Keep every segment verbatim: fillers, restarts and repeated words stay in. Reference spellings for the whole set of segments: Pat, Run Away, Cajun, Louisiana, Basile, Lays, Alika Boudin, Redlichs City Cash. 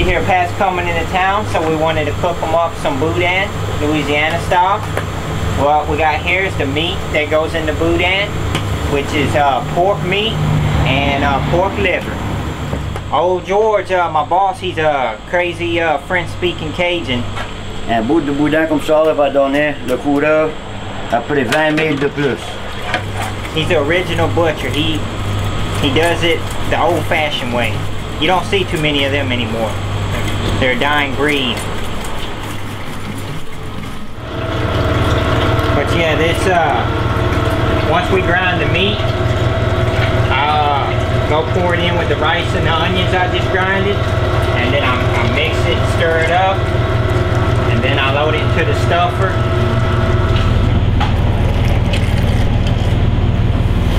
we hear Pat's coming into town, so we wanted to cook him up some boudin, Louisiana style. What we got here is the meat that goes in the boudin, which is uh, pork meat and uh, pork liver. Old George, uh, my boss, he's a crazy uh, French-speaking Cajun. Un bout de boudin comme ça, là, va donner le coureur à près vingt mille de plus. He's the original butcher. He, he does it the old-fashioned way. You don't see too many of them anymore. They're a dying breed. But yeah, this, uh, once we grind the meat, uh, go pour it in with the rice and the onions I just grinded, and then I, I mix it, stir it up, and then I load it to the stuffer.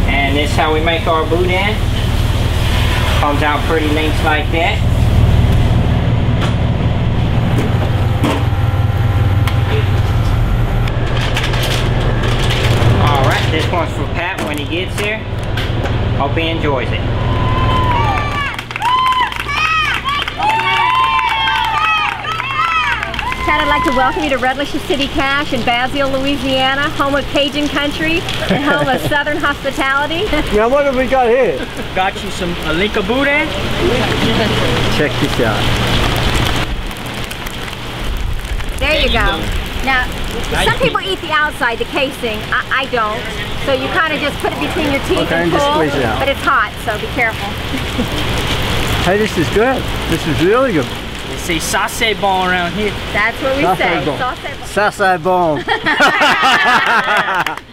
And this is how we make our boudin. Comes out pretty links like that. All right, this one's for Pat when he gets here. Hope he enjoys it. I'd like to welcome you to Redlichs City Cash in Basile, Louisiana, home of Cajun country and home of Southern hospitality. Now what have we got here? Got you some Alika Boudin. Check this out. There you go. Now, some people eat the outside, the casing. I, I don't. So you kind of just put it between your teeth okay, and pull, it out. But it's hot, so be careful. Hey, this is good. This is really good. They say sauce bon around here. That's what we say. Sauce bon. Sauce bon.